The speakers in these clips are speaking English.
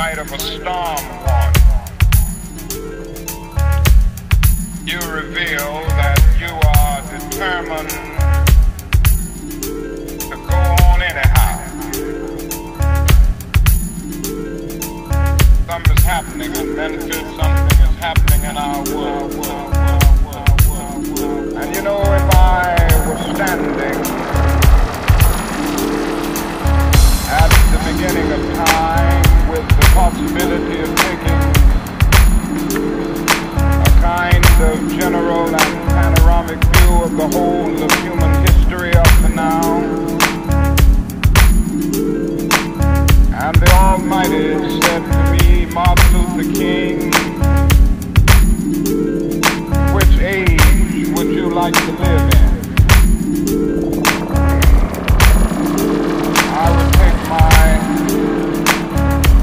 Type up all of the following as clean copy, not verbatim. spite of a storm warning. You reveal that you are determined to go on anyhow. Something is happening in Memphis, something is happening in our world. And you know, if I were standing at the beginning of time, with the possibility of taking a kind of general and panoramic view of the whole of human history up to now, and the Almighty said to me, Martin Luther King, which age would you like to live in?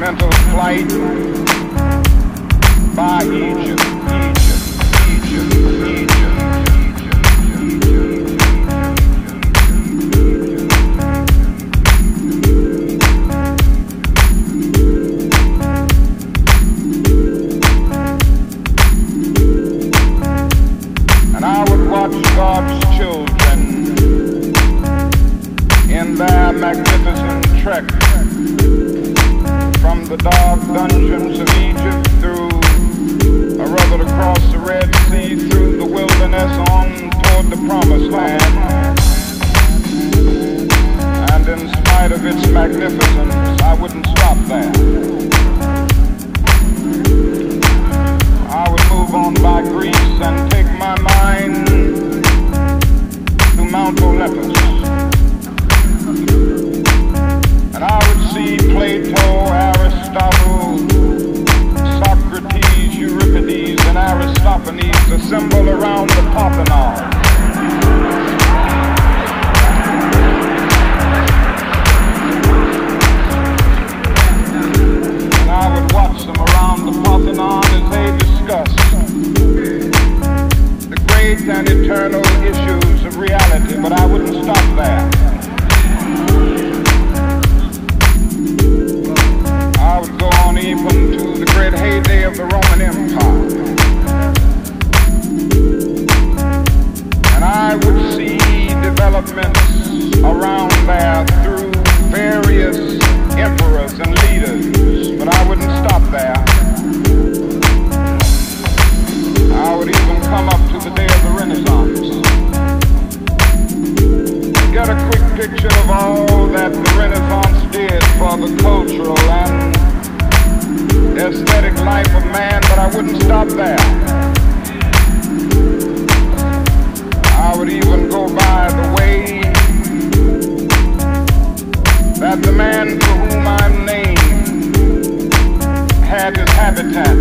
Mental flight by Egypt. And I would watch God's children in their magnificent trek from the dark dungeons of Egypt through, or rather across the Red Sea, through the wilderness on toward the Promised Land. And in spite of its magnificence, I wouldn't stop there. I would move on by Greece and take my mind to Mount Olympus. And I would see Plato, Aristotle, Socrates, Euripides, and Aristophanes assemble around the Parthenon. And I would watch them around the Parthenon as they discuss the great and eternal issues of reality, but I wouldn't stop there. I would go on even to the great heyday of the Roman Empire. And I would see developments around there through various emperors and leaders, but I wouldn't stop there. I would even come up to the day of the Renaissance. Get a quick picture of all that the Renaissance did for the cultural and aesthetic life of man, but I wouldn't stop there. I would even go by the way that the man for whom I'm named had his habitat.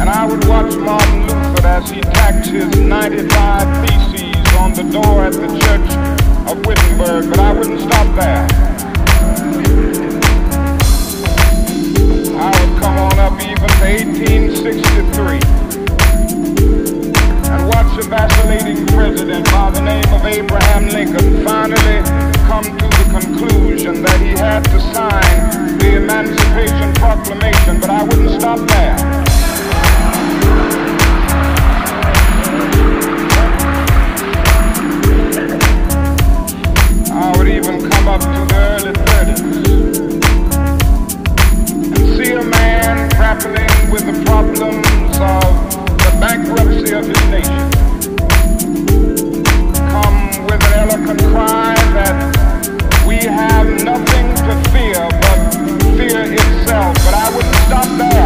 And I would watch Martin Luther as he tacked his 95 theses on the door at the church of Wittenberg, but I wouldn't stop there. I would come on up even to 1863 and watch a vacillating president by the name of Abraham Lincoln finally come to the conclusion that he had to sign the Emancipation Proclamation, but I wouldn't stop there. I would even come up to the early 30s. See a man grappling with the problems of the bankruptcy of his nation. Come with an eloquent cry that we have nothing to fear but fear itself. But I wouldn't stop there.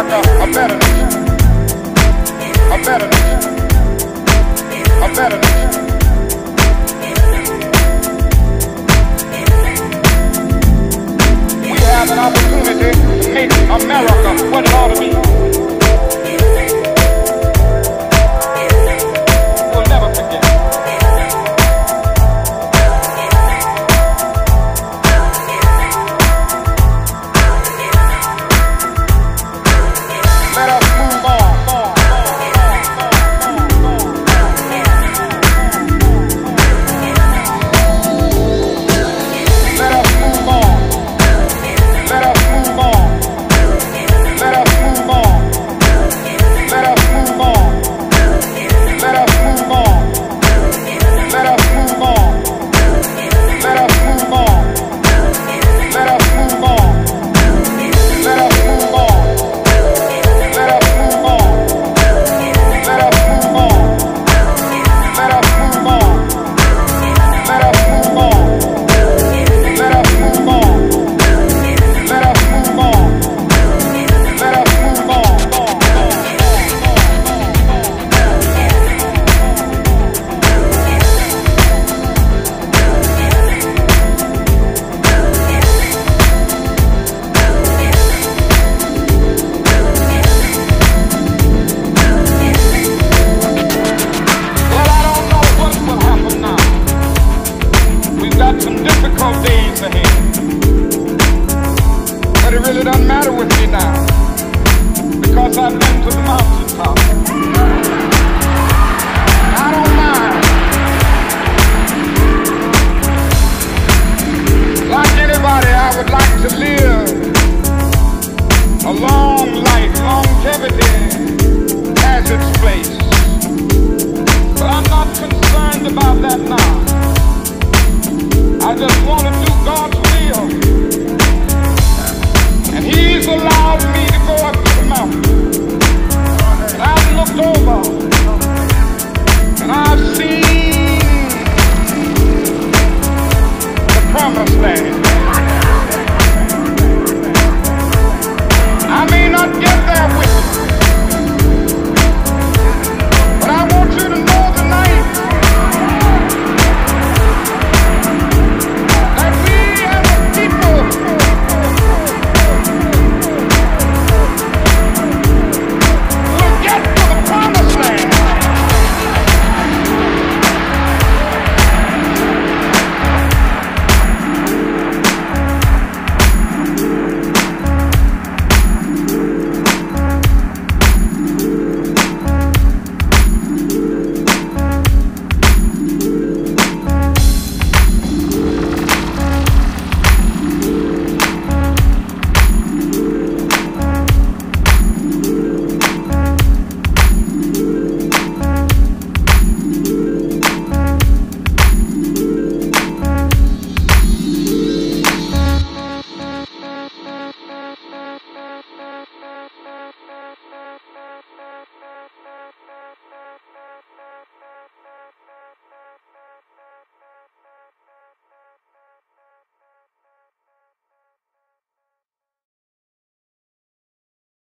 We have an opportunity to make America what it ought to be. We'll never forget. I've seen